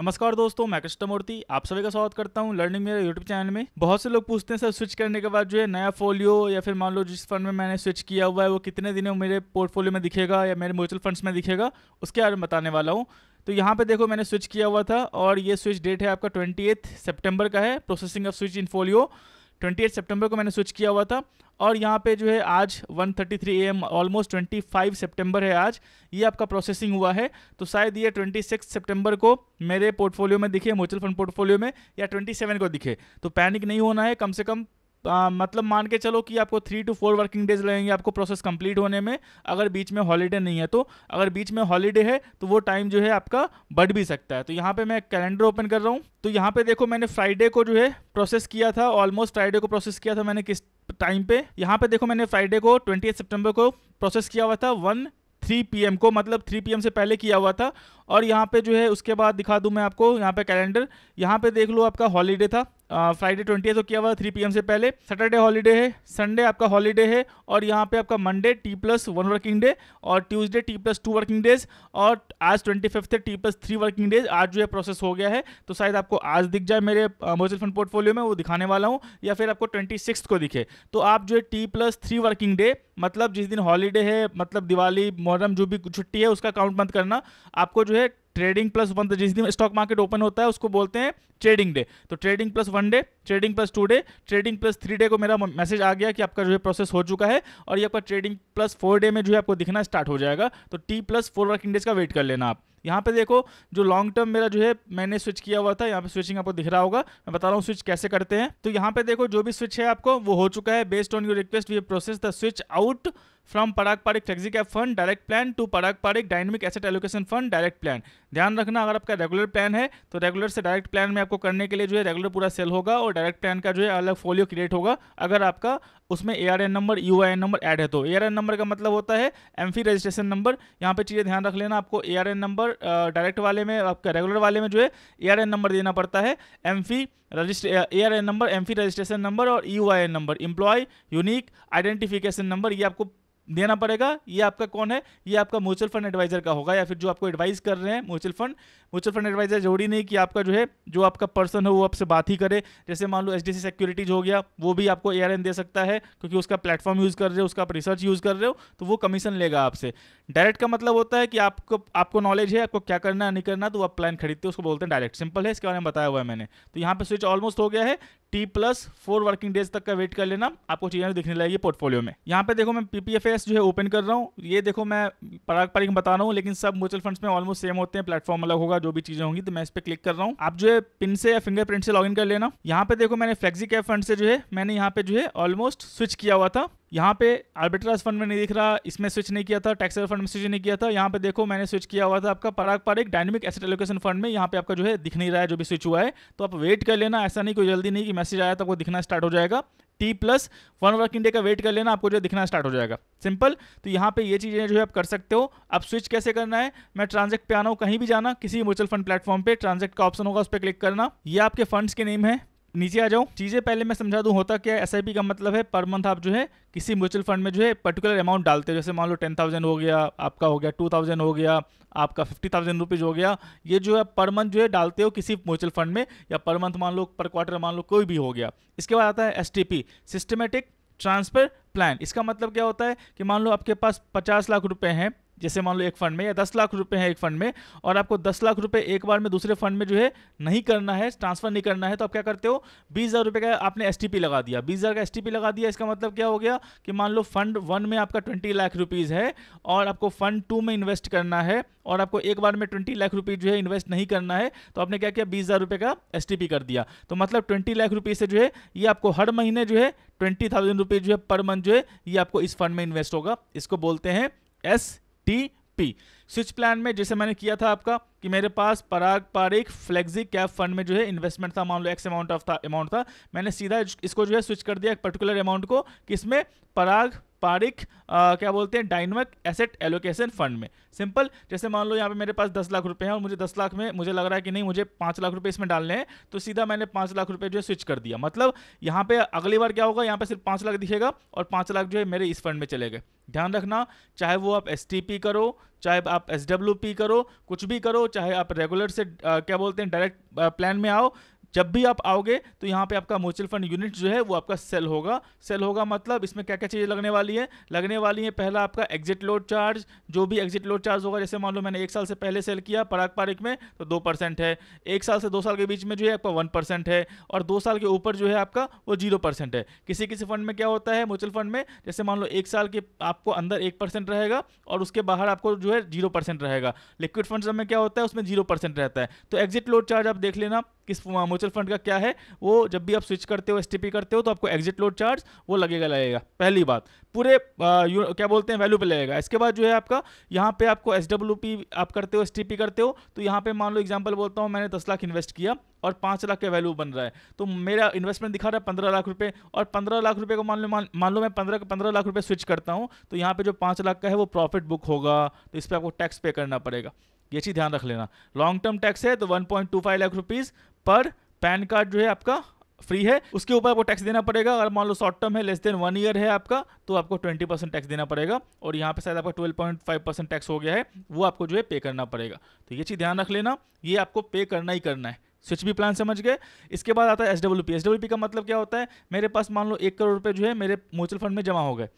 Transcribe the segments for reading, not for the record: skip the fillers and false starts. नमस्कार दोस्तों, मैं कृष्णमूर्ति आप सभी का स्वागत करता हूं लर्निंग मेरे यूट्यूब चैनल में। बहुत से लोग पूछते हैं सर, स्विच करने के बाद जो है नया फोलियो या फिर मान लो जिस फंड में मैंने स्विच किया हुआ है वो कितने दिनों मेरे पोर्टफोलियो में दिखेगा या मेरे म्यूचुअल फंड्स में दिखेगा, उसके बारे में बताने वाला हूँ। तो यहाँ पे देखो, मैंने स्विच किया हुआ था और ये स्विच डेट है आपका 28 सितंबर का है। Processing of switch in folio 28 सितंबर को मैंने स्विच किया हुआ था और यहाँ पे जो है आज 1:33 AM ऑलमोस्ट 25 सितंबर है आज, ये आपका प्रोसेसिंग हुआ है। तो शायद ये 26 सितंबर को मेरे पोर्टफोलियो में दिखे, म्यूचुअल फंड पोर्टफोलियो में, या 27 को दिखे। तो पैनिक नहीं होना है, कम से कम मतलब मान के चलो कि आपको 3 to 4 वर्किंग डेज लगेंगे आपको प्रोसेस कंप्लीट होने में, अगर बीच में हॉलीडे नहीं है तो। अगर बीच में हॉलीडे है तो वो टाइम जो है आपका बढ़ भी सकता है। तो यहाँ पे मैं कैलेंडर ओपन कर रहा हूँ। तो यहाँ पे देखो, मैंने फ्राइडे को जो है प्रोसेस किया था, ऑलमोस्ट फ्राइडे को प्रोसेस किया था मैंने किस टाइम पे। यहाँ पे देखो, मैंने फ्राइडे को 28 सितंबर को प्रोसेस किया हुआ था 1:03 PM को, मतलब 3 PM से पहले किया हुआ था। और यहाँ पे जो है उसके बाद दिखा दूँ मैं आपको यहाँ पे कैलेंडर, यहाँ पे देख लो आपका हॉलीडे था, फ्राइडे 28 को किया हुआ 3 PM से पहले। सैटरडे हॉलीडे है, संडे आपका हॉलीडे है और यहाँ पे आपका मंडे T+1 वर्किंग डे और ट्यूसडे T+2 वर्किंग डेज और आज 25 है T+3 वर्किंग डेज। आज जो है प्रोसेस हो गया है तो शायद आपको आज दिख जाए मेरे म्यूचुअल फंड पोर्टफोलियो में, वो दिखाने वाला हूँ, या फिर आपको 26 को दिखे। तो आप जो है T+3 वर्किंग डे, मतलब जिस दिन हॉलीडे है, मतलब दिवाली मुहर्रम जो भी छुट्टी है उसका काउंट मत करना, आपको जो है ट्रेडिंग +1, जिस दिन स्टॉक मार्केट ओपन होता है उसको बोलते हैं ट्रेडिंग डे। तो trading +1 day, trading +2 day, trading +3 day को मेरा मैसेज आ गया कि आपका जो है प्रोसेस हो चुका है और ये आपका ट्रेडिंग +4 डे में जो है आपको दिखना स्टार्ट हो जाएगा। तो T+4 वर्किंग डेज का वेट कर लेना आप। यहाँ पे देखो, जो लॉन्ग टर्म मेरा जो है मैंने स्विच किया हुआ था, यहाँ पे स्विचिंग आपको दिख रहा होगा, मैं बता रहा हूँ स्विच कैसे करते हैं। तो यहाँ पे देखो, जो भी स्विच है आपको वो हो चुका है। Based on your request we process the switch out from Parag Parikh flexi cap fund direct plan to Parag Parikh dynamic asset allocation fund direct plan. ध्यान रखना, अगर आपका रेगुलर प्लान है तो रेगुलर से डायरेक्ट प्लान में आपको करने के लिए जो है रेगुलर पूरा सेल होगा और डायरेक्ट प्लान का जो है अलग फोलियो क्रिएट होगा अगर आपका उसमें ARN number UIN number add है तो। ARN नंबर का मतलब होता है एम्फी रजिस्ट्रेशन नंबर। यहाँ पे चीज़ें ध्यान रख लेना, आपको ARN नंबर डायरेक्ट वाले में, आपका रेगुलर वाले में जो है ARN नंबर देना पड़ता है, ARN number, AMFI registration number और UIN number, employ unique identification number, ये आपको देना पड़ेगा। ये आपका कौन है? ये आपका म्यूचुअल फंड एडवाइजर का होगा या फिर जो आपको एडवाइस कर रहे हैं म्यूचुअल फंड एडवाइजर। जरूरी नहीं कि आपका जो है जो आपका पर्सन है वो आपसे बात ही करे। जैसे मान लो HDFC सिक्योरिटीज हो गया, वो भी आपको ARN दे सकता है क्योंकि उसका प्लेटफॉर्म यूज़ कर रहे हो, उसका आप रिसर्च यूज़ कर रहे हो, तो वो कमीशन लेगा आपसे। डायरेक्ट का मतलब होता है कि आपको नॉलेज है, आपको क्या करना है नहीं करना, तो आप प्लान खरीदते हो, उसको बोलते हैं डायरेक्ट। सिंपल है, इसके बारे में बताया हुआ है मैंने। तो यहाँ पर स्विच ऑलमोस्ट हो गया है, T+4 वर्किंग डेज तक का वेट कर लेना, आपको चीज़ें दिखने लगेगी पोर्टफोलियो में। यहाँ पे देखो, मैं PPFAS जो है ओपन कर रहा हूँ। ये देखो, मैं पराग पारिक बता रहा हूँ लेकिन सब म्यूचुअल फंड्स में ऑलमोस्ट सेम होते हैं, प्लेटफॉर्म अलग होगा, जो भी चीज़ें होंगी। तो मैं इस पर क्लिक कर रहा हूँ, आप जो है पिन से या फिंगरप्रिंट से लॉगिन कर लेना। यहाँ पे देखो, मैंने फ्लेक्सी कैप फंड से जो है मैंने यहाँ पे जो है ऑलमोस्ट स्विच किया हुआ था। यहाँ पे आर्बिट्राज फंड में नहीं दिख रहा, इसमें स्विच नहीं किया था, टैक्सेबल फंड में स्विच नहीं किया था। यहाँ पे देखो, मैंने स्विच किया हुआ था आपका Parag Parikh dynamic asset allocation fund में। यहाँ पे आपका जो है दिख नहीं रहा है जो भी स्विच हुआ है, तो आप वेट कर लेना। ऐसा नहीं कोई जल्दी नहीं कि मैसेज आया तो आपको दिखना स्टार्ट हो जाएगा। T+1 वर्किंग डे का वेट कर लेना, आपको जो दिखना स्टार्ट हो जाएगा। सिंपल। तो यहाँ पे ये चीज़ें जो है आप कर सकते हो। आप स्विच कैसे करना है, मैं ट्रांजैक्ट पे आना हो, कहीं भी जाना, किसी म्यूचुअल फंड प्लेटफॉर्म पे ट्रांजैक्ट का ऑप्शन होगा, उस पर क्लिक करना। ये आपके फंड्स के नेम है, नीचे आ जाओ। चीज़ें पहले मैं समझा दूँ होता क्या है। SIP का मतलब है पर मंथ आप जो है किसी म्यूचुअल फंड में जो है पर्टिकुलर अमाउंट डालते हो। जैसे मान लो 10,000 हो गया आपका, हो गया 2,000 हो गया आपका, 50,000 रुपीज़ हो गया। ये जो है पर मंथ जो है डालते हो किसी म्यूचुअल फंड में, या पर मंथ मान लो, पर क्वार्टर मान लो, कोई भी हो गया। इसके बाद आता है STP सिस्टमेटिक ट्रांसफ़र प्लान। इसका मतलब क्या होता है कि मान लो आपके पास 50 लाख रुपये हैं, जैसे मान लो एक फंड में, या 10 लाख रुपए हैं एक फंड में, और आपको 10 लाख रुपए एक बार में दूसरे फंड में जो है नहीं करना है, ट्रांसफर नहीं करना है, तो आप क्या करते हो, 20,000 रुपए का आपने STP लगा दिया, 20,000 का STP लगा दिया। इसका मतलब क्या हो गया कि मान लो फंड 1 में आपका 20 लाख रुपीज़ है और आपको फंड 2 में इन्वेस्ट करना है और आपको एक बार में 20 लाख रुपीज़ जो है इन्वेस्ट नहीं करना है, तो आपने क्या किया, 20,000 रुपये का STP कर दिया। तो मतलब 20 लाख रुपीज़ से जो है ये आपको हर महीने जो है 20,000 रुपीज़ जो है पर मंथ जो है ये आपको इस फंड में इन्वेस्ट होगा। इसको बोलते हैं STP। स्विच प्लान में जैसे मैंने किया था आपका कि मेरे पास Parag Parikh flexi cap fund में जो है इन्वेस्टमेंट था, मान लो एक्स अमाउंट था, मैंने सीधा इसको जो है स्विच कर दिया एक पर्टिकुलर अमाउंट को, कि इसमें पराग पारिख क्या बोलते हैं डायनेमिक एसेट एलोकेशन फंड में। सिंपल, जैसे मान लो यहाँ पे मेरे पास 10 लाख रुपए हैं और मुझे 10 लाख में मुझे लग रहा है कि नहीं मुझे 5 लाख रुपए इसमें डालने हैं, तो सीधा मैंने 5 लाख रुपए जो है स्विच कर दिया। मतलब यहाँ पे अगली बार क्या होगा, यहाँ पे सिर्फ 5 लाख दिखेगा और 5 लाख जो है मेरे इस फंड में चले गए। ध्यान रखना, चाहे वो आप STP करो, चाहे आप SWP करो, कुछ भी करो, चाहे आप रेगुलर से क्या बोलते हैं डायरेक्ट प्लान में आओ, जब भी आप आओगे तो यहाँ पे आपका म्यूचुअल फंड यूनिट जो है वो आपका सेल होगा। सेल होगा मतलब इसमें क्या क्या चीज़ें लगने वाली है, लगने वाली है पहला आपका एग्जिट लोड चार्ज, जो भी एग्जिट लोड चार्ज होगा। जैसे मान लो मैंने 1 साल से पहले सेल किया पराग पारिक में तो 2% है, 1 साल से 2 साल के बीच में जो है आपका 1% है, और 2 साल के ऊपर जो है आपका वो 0% है। किसी किसी फंड में क्या होता है म्यूचुअल फंड में, जैसे मान लो 1 साल के आपको अंदर 1% रहेगा और उसके बाहर आपको जो है 0% रहेगा। लिक्विड फंड में क्या होता है, उसमें 0% रहता है। तो एग्जिट लोड चार्ज आप देख लेना किस म्यूचुअल फंड का क्या है, वो जब भी आप स्विच करते हो एसटीपी करते हो तो आपको एग्जिट लोड चार्ज वो लगेगा। पहली बात पूरे क्या बोलते हैं वैल्यू पे लगेगा। इसके बाद जो है आपका यहाँ पे आपको एसडब्ल्यूपी आप करते हो एसटीपी करते हो तो यहाँ पे मान लो एग्जांपल बोलता हूँ मैंने 10 लाख इन्वेस्ट किया और 5 लाख का वैल्यू बन रहा है, तो मेरा इन्वेस्टमेंट दिखा रहा है 15 लाख रुपए, और 15 लाख रुपए को मान लो मैं 15 लाख रुपए स्विच करता हूँ तो यहाँ पे जो 5 लाख का है वो प्रॉफिट बुक होगा, तो इस पर आपको टैक्स पे करना पड़ेगा। ये चीज़ ध्यान रख लेना। लॉन्ग टर्म टैक्स है तो 1.25 लाख रुपीस पर पैन कार्ड जो है आपका फ्री है, उसके ऊपर आपको टैक्स देना पड़ेगा। अगर मान लो शॉर्ट टर्म है लेस देन 1 ईयर है आपका, तो आपको 20% टैक्स देना पड़ेगा, और यहाँ पे शायद आपका 12.5% टैक्स हो गया है, वो आपको जो है पे करना पड़ेगा। तो ये चीज़ ध्यान रख लेना, ये आपको पे करना ही करना है। स्विच भी प्लान समझ गए। इसके बाद आता है एसडब्ल्यूपी। एसडब्ल्यूपी का मतलब क्या होता है, मेरे पास मान लो 1 करोड़ रुपये जो है मेरे म्यूचुअल फंड में जमा हो गए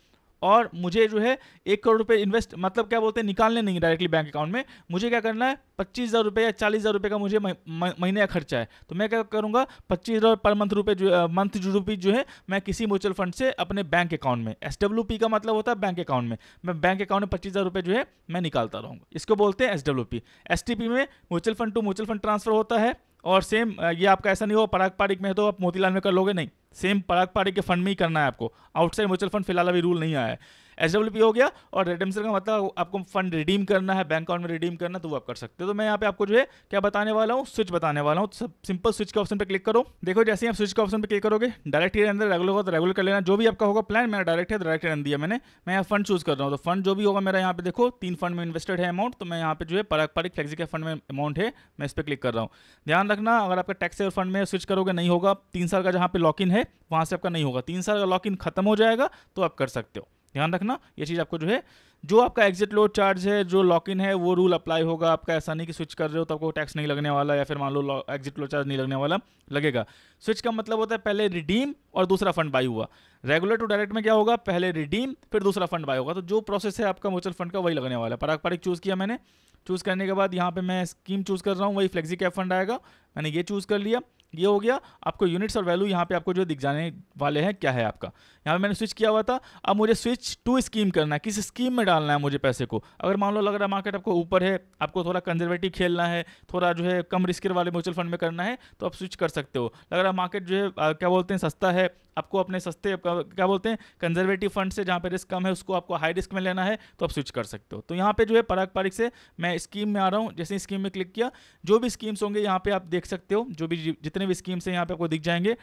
और मुझे जो है 1 करोड़ रुपए इन्वेस्ट मतलब क्या बोलते हैं निकालने नहीं डायरेक्टली बैंक अकाउंट में, मुझे क्या करना है 25,000 रुपये या 40,000 रुपये का मुझे महीने का खर्चा है, तो मैं क्या करूँगा 25,000 पर मंथ रुपये जो है मैं किसी म्यूचुअल फंड से अपने बैंक अकाउंट में, एसडब्ल्यूपी का मतलब होता है बैंक अकाउंट में, मैं बैंक अकाउंट में 25,000 रुपये जो है मैं निकालता रहूँगा, इसको बोलते हैं एसडब्ल्यूपी। एसटीपी में mutual fund to mutual fund transfer होता है, और सेम ये आपका ऐसा नहीं हो पराग पारिक में है तो आप मोतीलाल में कर लोगे, नहीं, सेम पराग पारिक के फंड में ही करना है आपको। आउटसाइड म्यूचुअल फंड फिलहाल अभी रूल नहीं आया है। एसडब्ल्यूपी हो गया, और रिडेम्पशन का मतलब आपको फंड रिडीम करना है बैंक अकाउंट में रिडीम करना, तो वो आप कर सकते हो। तो मैं यहाँ पे आपको जो है क्या बताने वाला हूँ, स्विच बताने वाला हूँ। तो सिंपल स्विच के ऑप्शन पे क्लिक करो। देखो जैसे ही आप स्विच के ऑप्शन पे क्लिक करोगे डायरेक्ट ईयर अंदर रेगुलर होगा तो रेगुलर कर लेना, जो भी आपका होगा प्लान। मेरा डायरेक्ट है, डायरेक्ट ईयर दिया मैंने, मैं यहाँ फंड चूज कर रहा हूँ, तो फंड जो भी होगा मेरा यहाँ पे देखो 3 फंड में इन्वेस्टेड है अमाउंट, तो मैं यहाँ पे जो है Parag Parikh flexi cap fund में अमाउंट है, मैं इस पर क्लिक कर रहा हूँ। ध्यान रखना, अगर आपका टैक्स सेवर फंड में स्विच करोगे नहीं होगा, 3 साल का जहाँ पे लॉक इन है वहाँ से आपका नहीं होगा, 3 साल का लॉक इन खत्म हो जाएगा तो आप कर सकते हो। ध्यान रखना ये चीज़ आपको जो है, जो आपका एग्जिट लोड चार्ज है जो लॉक इन है वो रूल अप्लाई होगा आपका, ऐसा नहीं कि स्विच कर रहे हो तो आपको टैक्स नहीं लगने वाला, या फिर मान लो एग्जिट लोड चार्ज नहीं लगने वाला, लगेगा। स्विच का मतलब होता है पहले रिडीम और दूसरा फंड बाई हुआ। रेगुलर टू डायरेक्ट में क्या होगा, पहले रिडीम फिर दूसरा फंड बाई होगा, तो जो प्रोसेस है आपका म्यूचुअल फंड का वही लगने वाला है। पराग पारिक चूज़ किया मैंने, चूज़ करने के बाद यहाँ पर मैं स्कीम चूज़ कर रहा हूँ, वही फ्लेक्सी कैप फंड आएगा, मैंने ये चूज़ कर लिया, ये हो गया। आपको यूनिट्स और वैल्यू यहाँ पे आपको जो दिख जाने वाले हैं क्या है आपका, यहाँ पे मैंने स्विच किया हुआ था। अब मुझे स्विच टू स्कीम करना है, किस स्कीम में डालना है मुझे पैसे को। अगर मान लो लग रहा है मार्केट आपको ऊपर है, आपको थोड़ा कंजर्वेटिव खेलना है, थोड़ा जो है कम रिस्क वाले म्यूचुअल फंड में करना है तो आप स्विच कर सकते हो। लग रहा है मार्केट जो है क्या बोलते हैं सस्ता है, आपको अपने सस्ते क्या बोलते हैं कंजर्वेटिव फंड से जहाँ पे रिस्क कम है उसको आपको हाई रिस्क में लेना है तो आप स्विच कर सकते हो। तो यहाँ पे जो है पराग पारिक से मैं स्कीम में आ रहा हूँ, जैसे स्कीम में क्लिक किया जो भी स्कीम्स होंगे यहाँ पे आप देख सकते हो, जो भी जितने भी स्कीम्स हैं यहाँ पे आपको दिख जाएंगे।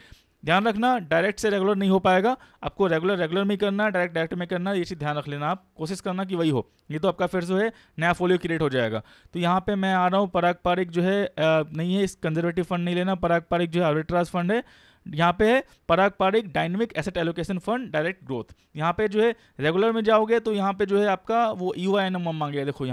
ध्यान रखना डायरेक्ट से रेगुलर नहीं हो पाएगा, आपको रेगुलर में करना, डायरेक्ट में करना, ये चीज़ ध्यान रख लेना, आप कोशिश करना कि वही हो, ये तो आपका फिर जो है नया फोलियो क्रिएट हो जाएगा। तो यहाँ पे मैं आ रहा हूँ पराग पारिक जो है नहीं है, इस कंजर्वेटिव फंड नहीं लेना, पराग पारिक जो है आर्बिट्राज फंड है, यहाँ पे है Parag Parikh dynamic asset allocation fund direct growth. यहाँ पे जो है रेगुलर में जाओगे तो यहाँ पे जो है आपका वो यूआईएन नंबर मांगेगा। देखो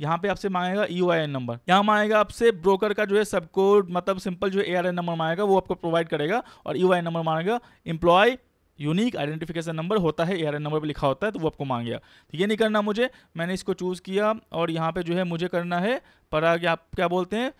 यहाँ पे आपसे मांगेगा यूआईएन नंबर, यहाँ मांगेगा आपसे ब्रोकर का जो है सब कोड, मतलब सिंपल जो है एआरएन नंबर मांगेगा, वो आपको प्रोवाइड करेगा, और यूआईएन नंबर मांगेगा, एम्प्लॉय यूनिक आइडेंटिफिकेशन नंबर होता है, एआरएन नंबर पे लिखा होता है, तो वो आपको मांगेगा। तो ये नहीं करना मुझे, मैंने इसको चूज़ किया और यहाँ पे जो है मुझे करना है पराग आप क्या बोलते हैं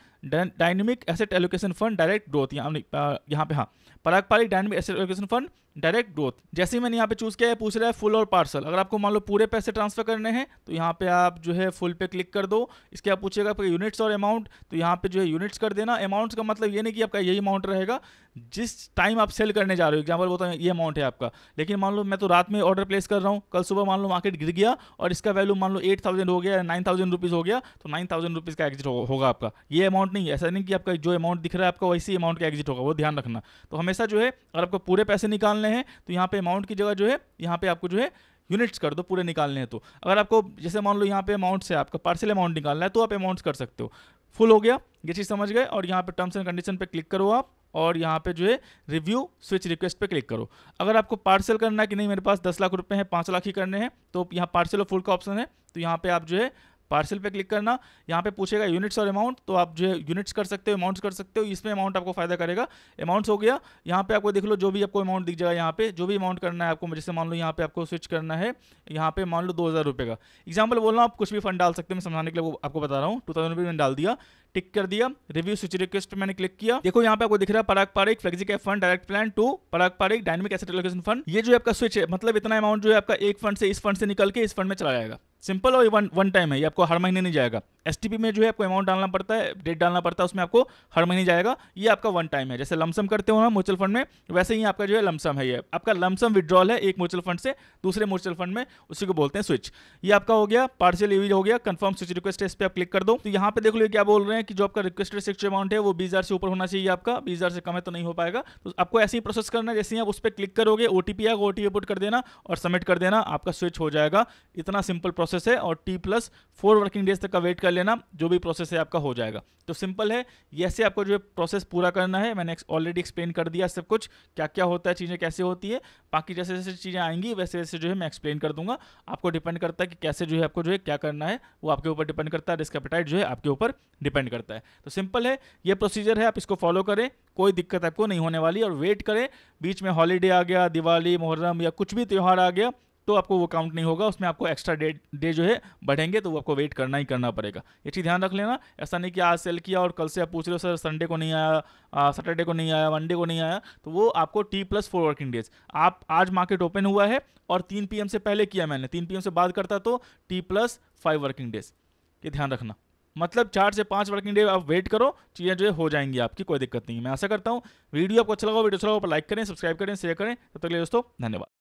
dynamic asset allocation fund direct growth, यहाँ पे हाँ Parag Parikh dynamic asset allocation fund direct growth. जैसे ही मैंने यहाँ पे चूज़ किया है पूछ रहा है फुल और पार्सल, अगर आपको मान लो पूरे पैसे ट्रांसफर करने हैं तो यहाँ पे आप जो है फुल पे क्लिक कर दो। इसके आप पूछेगा आपका यूनिट्स और अमाउंट, तो यहाँ पे जो है यूनिट्स कर देना। अमाउंट्स का मतलब ये नहीं कि आपका यही अमाउंट रहेगा जिस टाइम आप सेल करने जा रहे हो, एग्जाम्पल बोलता है ये अमाउंट है आपका, लेकिन मान लो मैं तो रात में ऑर्डर प्लेस कर रहा हूँ, कल सुबह मान लो मार्केट गिर गया और इसका वैल्यू मान लो 8,000 हो गया, 9,000 रुपीज़ हो गया, तो 9,000 रुपीज़ का एग्जिट होगा आपका। ये अमाउंट नहीं है, ऐसा नहीं कि आपका जो अमाउंट दिख रहा है आपका वैसी अमाउंट का एग्जिट होगा, वो ध्यान रखना। तो हमेशा जो है अगर आपको पूरे पैसे निकालने हैं तो यहाँ पे अमाउंट की जगह जो है यहाँ पे आपको जो है यूनिट्स कर दो पूरे निकालने हैं तो। अगर आपको जैसे मान लो यहाँ पे अमाउंट्स है, आपका पार्सल अमाउंट निकालना है तो आप अमाउंट्स कर सकते हो। फुल हो गया, ये चीज़ समझ गए। और यहाँ पे टर्म्स एंड कंडीशन पे क्लिक करो आप, और यहाँ पे जो है रिव्यू स्विच रिक्वेस्ट पे क्लिक करो। अगर आपको पार्सल करना है कि नहीं मेरे पास 10 लाख रुपए हैं, 5 लाख ही करने हैं, तो यहाँ पार्सल और फुल का ऑप्शन है, तो यहाँ पे आप जो है पार्सल पे क्लिक करना। यहाँ पे पूछेगा यूनिट्स और अमाउंट, तो आप जो है यूनिट्स कर सकते हो, अमाउंट्स कर सकते हो। इसमें अमाउंट आपको फायदा करेगा। अमाउंट्स हो गया, यहाँ पे आपको देख लो जो भी आपको अमाउंट दिख जाएगा, यहाँ पे जो भी अमाउंट करना है आपको। जैसे मान लो यहाँ पे आपको स्विच करना है, यहाँ पे मान लो 2000 रुपये का, एग्जाम्पल बोल रहा हूँ, आप कुछ भी फंड डाल सकते हैं, मैं समझाने के लिए आपको बता रहा हूँ। 2000 रुपये मैंने डाल दिया, टिक कर दिया, रिव्यू स्विच रिक्वेस्ट मैंने क्लिक किया। देखो यहाँ पे आपको दिख रहा है Parag Parikh flexi cap fund direct plan to Parag Parikh dynamic asset allocation fund. ये जो आपका स्विच है, मतलब इतना अमाउंट जो है आपका एक फंड से, इस फंड से निकल के इस फंड में चला जाएगा। सिंपल और वन टाइम है, ये आपको हर महीने नहीं जाएगा। एसटीपी में जो है आपको अमाउंट डालना पड़ता है, डेट डालना पड़ता है, उसमें आपको हर महीने जाएगा। ये आपका वन टाइम है, जैसे लमसम करते हो ना म्यूचुअल फंड में, वैसे ही आपका जो है लमसम है। ये आपका लमसम विड्रॉल है एक म्यूचुअल फंड से दूसरे म्यूचुअल फंड में, उसी को बोलते हैं स्विच। ये आपका हो गया पार्शियल यूज हो गया, कंफर्म स्विच रिक्वेस्ट है, इस पर आप क्लिक कर दो। तो यहाँ पे देख लो क्या बोल रहे हैं कि जो आपका रिक्वेस्टेड स्विच अमाउंट है वो 20,000 से ऊपर होना चाहिए आपका, 20,000 से कम है तो नहीं हो पाएगा। तो आपको ऐसे ही प्रोसेस करना है, जैसे ही आप उस पर क्लिक करोगे ओटीपी आएगा, ओटीपी पुट कर देना और सबमिट कर देना, आपका स्विच हो जाएगा। इतना सिंपल प्रोसेस है, और T+4 वर्किंग डेज तक का वेट कर लेना, जो भी प्रोसेस है आपका हो जाएगा। तो सिंपल है, ऐसे आपको जो है प्रोसेस पूरा करना है। मैंने ऑलरेडी एक्सप्लेन कर दिया सब कुछ, क्या क्या होता है, चीज़ें कैसे होती है। बाकी जैसे जैसे चीज़ें आएंगी वैसे वैसे जो है मैं एक्सप्लेन कर दूंगा। आपको डिपेंड करता है कि कैसे जो है आपको जो है क्या करना है, वो आपके ऊपर डिपेंड करता है, रिस्क एपेटाइट जो है आपके ऊपर डिपेंड करता है। तो सिंपल है, ये प्रोसीजर है, आप इसको फॉलो करें, कोई दिक्कत आपको नहीं होने वाली। और वेट करें, बीच में हॉलीडे आ गया, दिवाली, मुहर्रम या कुछ भी त्यौहार आ गया तो आपको वो काउंट नहीं होगा, उसमें आपको एक्स्ट्रा डे जो है बढ़ेंगे, तो वो आपको वेट करना ही करना पड़ेगा। ये चीज़ ध्यान रख लेना, ऐसा नहीं कि आज सेल किया और कल से आप पूछ रहे हो सर संडे को नहीं आया, सैटरडे को नहीं आया, वनडे को नहीं आया। तो वो आपको T+4 वर्किंग डेज, आप आज मार्केट ओपन हुआ है और 3 PM से पहले किया मैंने, 3 PM से बाद करता तो T+5 वर्किंग डेज, ये ध्यान रखना। मतलब 4 से 5 वर्किंग डे आप वेट करो, चीज़ें जो है हो जाएंगी आपकी, कोई दिक्कत नहीं है। मैं आशा करता हूँ वीडियो आपको अच्छा लगा, वीडियो अच्छा लगा पर लाइक करें, सब्सक्राइब करें, शेयर करें। तब तक के लिए दोस्तों धन्यवाद।